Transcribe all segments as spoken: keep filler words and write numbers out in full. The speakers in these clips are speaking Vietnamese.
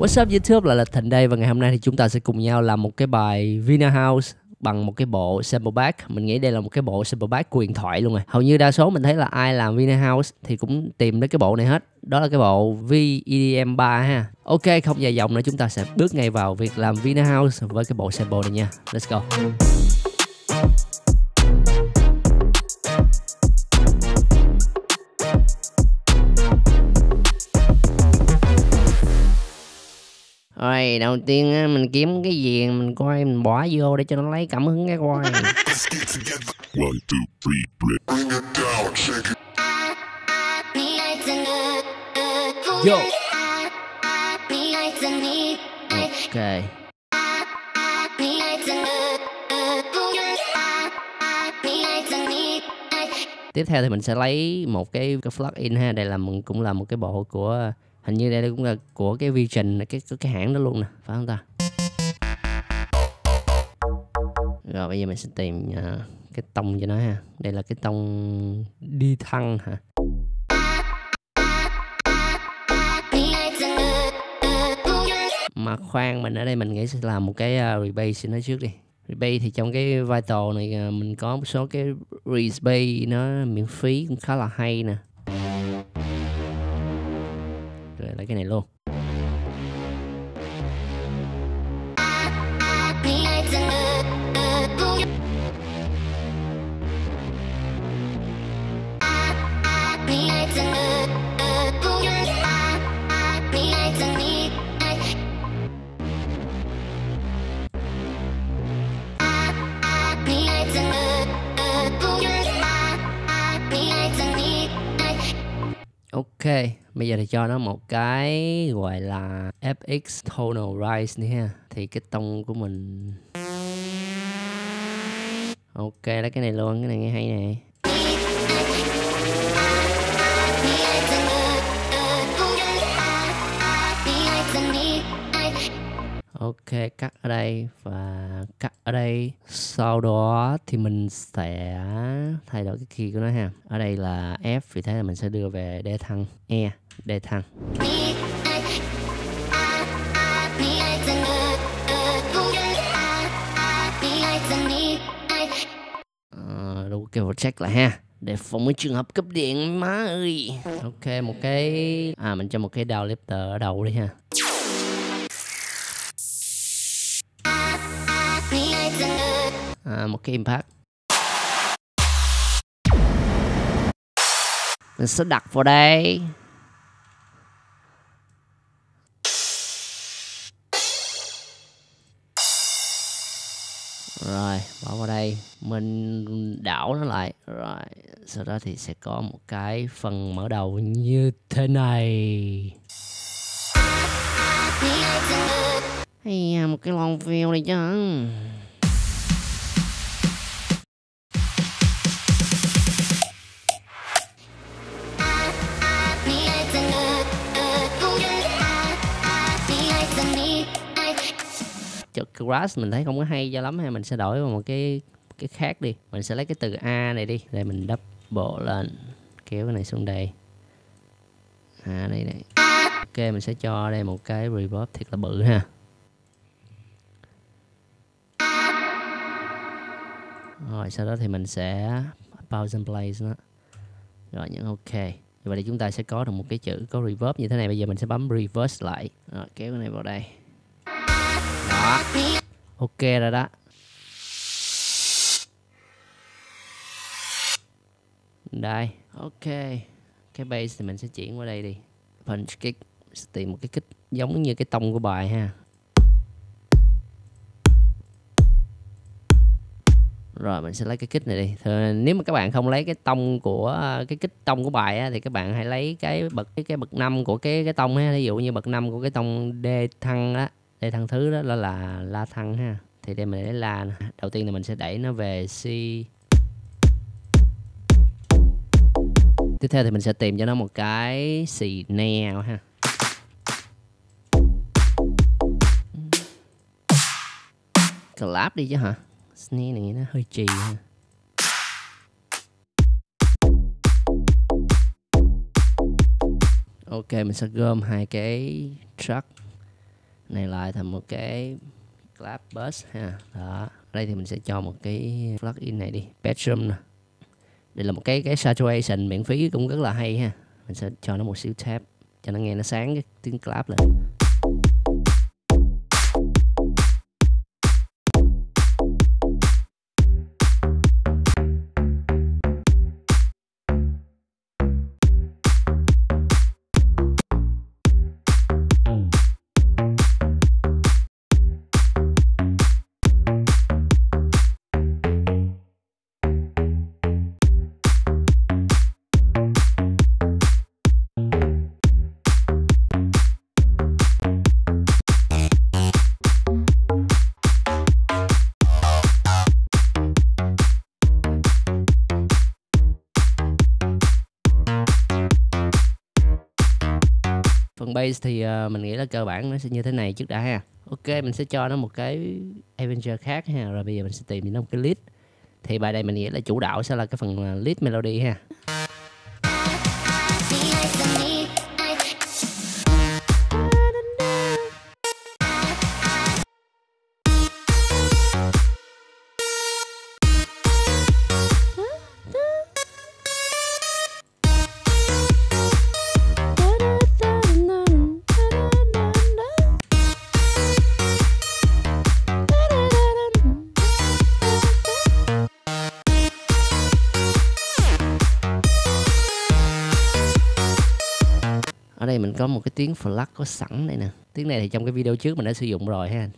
What's up YouTube, lại là Thịnh đây. Và ngày hôm nay thì chúng ta sẽ cùng nhau làm một cái bài Vina House bằng một cái bộ sample pack. Mình nghĩ đây là một cái bộ sample pack của điện thoại luôn rồi. Hầu như đa số mình thấy là ai làm Vina House thì cũng tìm đến cái bộ này hết. Đó là cái bộ V E D M ba ha. Ok, không dài dòng nữa, chúng ta sẽ bước ngay vào việc làm Vina House với cái bộ sample này nha. Let's go. Rồi, đầu tiên mình kiếm cái gì mình coi mình bỏ vô để cho nó lấy cảm hứng cái coi. Yo. Ok. Tiếp theo thì mình sẽ lấy một cái, cái plugin ha, đây là mình cũng là một cái bộ của hình như đây cũng là của cái Vision, cái cái hãng đó luôn nè, phải không ta? Rồi bây giờ mình sẽ tìm uh, cái tông cho nó ha. Đây là cái tông đi thăng hả? Mà khoan, mình ở đây mình nghĩ sẽ làm một cái uh, rebase nó trước đi. Rebase thì trong cái vital này uh, mình có một số cái rebase nó miễn phí cũng khá là hay nè. Rồi lấy cái này luôn. Ok, bây giờ thì cho nó một cái gọi là ép ích Tonal Rise nữa ha. Thì cái tông của mình... Ok, lấy cái này luôn, cái này nghe hay nè. Ok, cắt ở đây và cắt ở đây. Sau đó thì mình sẽ thay đổi cái key của nó ha. Ở đây là F, vì thế là mình sẽ đưa về đe thăng E, đe thăng. Ờ, đủ kêu vào check lại ha, để phòng cái trường hợp cấp điện má ơi. Ok, một cái... À, mình cho một cái down lifter ở đầu đi ha. À, một cái impact mình sẽ đặt vào đây. Rồi bỏ vào đây, mình đảo nó lại. Rồi sau đó thì sẽ có một cái phần mở đầu như thế này. Hay à, một cái long view này chứ hả? Grass mình thấy không có hay cho lắm hay, mình sẽ đổi vào một cái cái khác đi. Mình sẽ lấy cái từ A này đi, rồi mình double lên, kéo cái này xuống đây. À đây này. Ok, mình sẽ cho đây một cái reverb thiệt là bự ha. Rồi sau đó thì mình sẽ pause and play nó. Rồi những ok. Vậy thì chúng ta sẽ có được một cái chữ có reverb như thế này. Bây giờ mình sẽ bấm reverse lại. Rồi kéo cái này vào đây. Đó. Ok rồi đó. Đây, ok. Cái bass thì mình sẽ chuyển qua đây đi. Punch kick, sẽ tìm một cái kích giống như cái tông của bài ha. Rồi mình sẽ lấy cái kích này đi. Thường nếu mà các bạn không lấy cái tông của cái kích tông của bài á, thì các bạn hãy lấy cái bậc cái bậc năm của cái cái tông ha. Ví dụ như bậc năm của cái tông D thăng á. Đây thăng thứ đó là la thăng ha. Thì đây mình để la. Đầu tiên là mình sẽ đẩy nó về C. Tiếp theo thì mình sẽ tìm cho nó một cái xì nè ha. Clap đi chứ hả? Snare này nó hơi chì ha. Ok, mình sẽ gom hai cái track. này lại thành một cái class bus ha. Đó, đây thì mình sẽ cho một cái plugin này đi, Spectrum nè. Đây là một cái cái saturation miễn phí cũng rất là hay ha. Mình sẽ cho nó một xíu tab cho nó nghe nó sáng cái tiếng clap lên. Phần base thì uh, mình nghĩ là cơ bản nó sẽ như thế này trước đã ha. Ok, mình sẽ cho nó một cái Avenger khác ha. Rồi bây giờ mình sẽ tìm nó một cái lead. Thì bài này mình nghĩ là chủ đạo sẽ là cái phần lead melody ha. Ở đây mình có một cái tiếng flag có sẵn đây nè. Tiếng này thì trong cái video trước mình đã sử dụng rồi ha.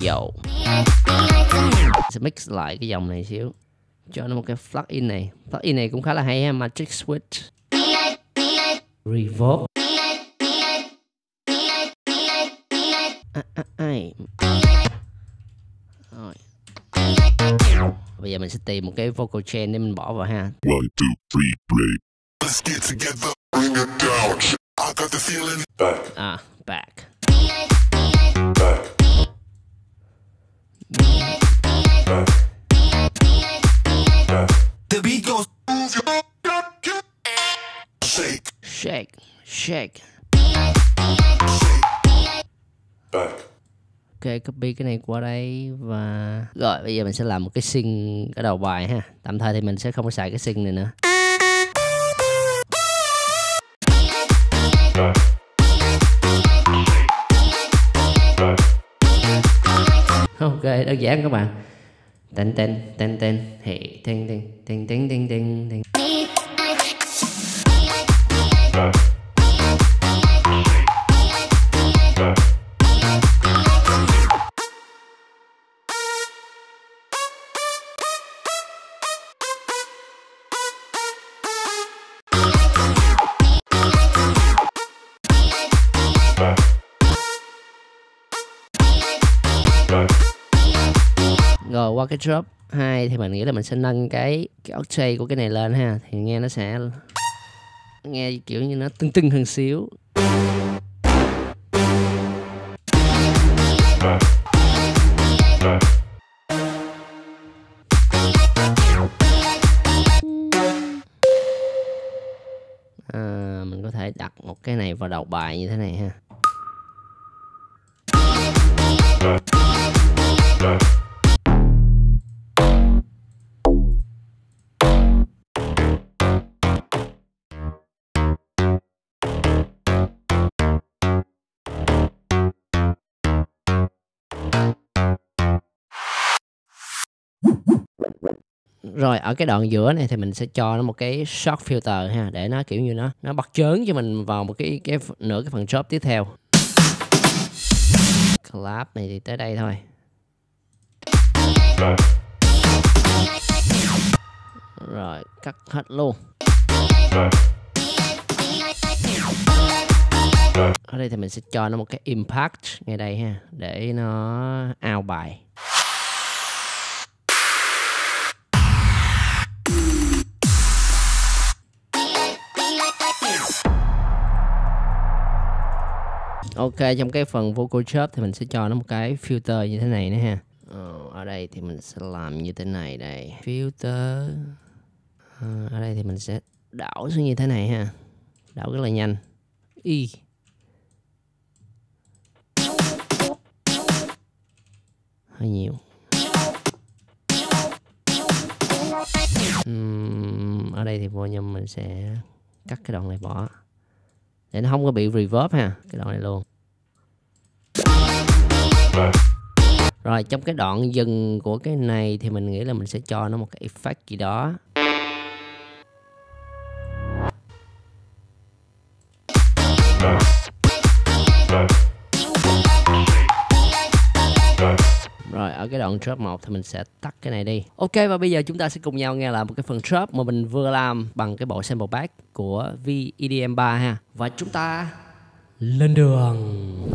Dầu sẽ mix lại cái dòng này xíu, cho nó một cái plugin này. Plugin này cũng khá là hay ha, Matrix Switch Reverb. À, à, à. Rồi. Bây giờ mình sẽ tìm một cái vocal chain để mình bỏ vào ha. one two three play. Let's get together, bring it down. I got the feeling. Back. Ah, back. Back. Back. Back. The beat goes. Shake. Shake. Shake. Back. Ok, copy cái này qua đây và rồi bây giờ mình sẽ làm một cái sync ở đầu bài ha. Tạm thời thì mình sẽ không có xài cái sync này nữa. Ok, đơn giản các bạn. Tên tên tên tên hệ tên tên tên tên tên tên. Rồi qua cái drop hai thì mình nghĩ là mình sẽ nâng cái cái octave của cái này lên ha, thì nghe nó sẽ nghe kiểu như nó tưng tưng hơn xíu. À, mình có thể đặt một cái này vào đầu bài như thế này ha. Rồi ở cái đoạn giữa này thì mình sẽ cho nó một cái short filter ha, để nó kiểu như nó nó bật chớn cho mình vào một cái cái nửa cái phần drop tiếp theo. collab này thì tới đây thôi. Rồi cắt hết luôn. Ở đây thì mình sẽ cho nó một cái impact ngay đây ha, để nó out bài. Ok, trong cái phần vocal chop thì mình sẽ cho nó một cái filter như thế này nữa ha. Ờ, ở đây thì mình sẽ làm như thế này đây. Filter. Ờ, ở đây thì mình sẽ đảo xuống như thế này ha. Đảo rất là nhanh. Y. Hơi nhiều. Uhm, ở đây thì volume mình sẽ cắt cái đoạn này bỏ, để nó không có bị reverb ha, cái đoạn này luôn. Rồi trong cái đoạn dừng của cái này thì mình nghĩ là mình sẽ cho nó một cái effect gì đó. Rồi ở cái đoạn drop một thì mình sẽ tắt cái này đi. Ok, và bây giờ chúng ta sẽ cùng nhau nghe lại một cái phần drop mà mình vừa làm bằng cái bộ sample pack của vê e đê em ba ha. Và chúng ta lên đường.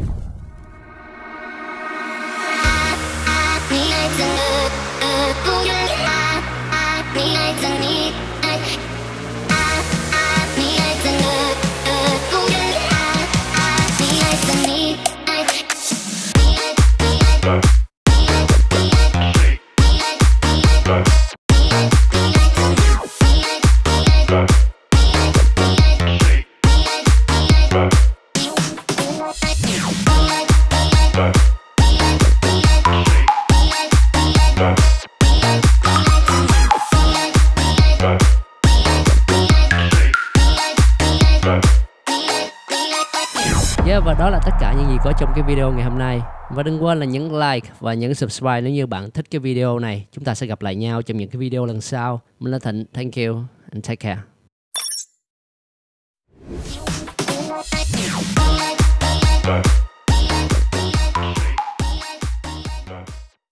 Yeah, và đó là tất cả những gì có trong cái video ngày hôm nay. Và đừng quên là nhấn like và nhấn subscribe nếu như bạn thích cái video này. Chúng ta sẽ gặp lại nhau trong những cái video lần sau. Mình là Thịnh, thank you and take care.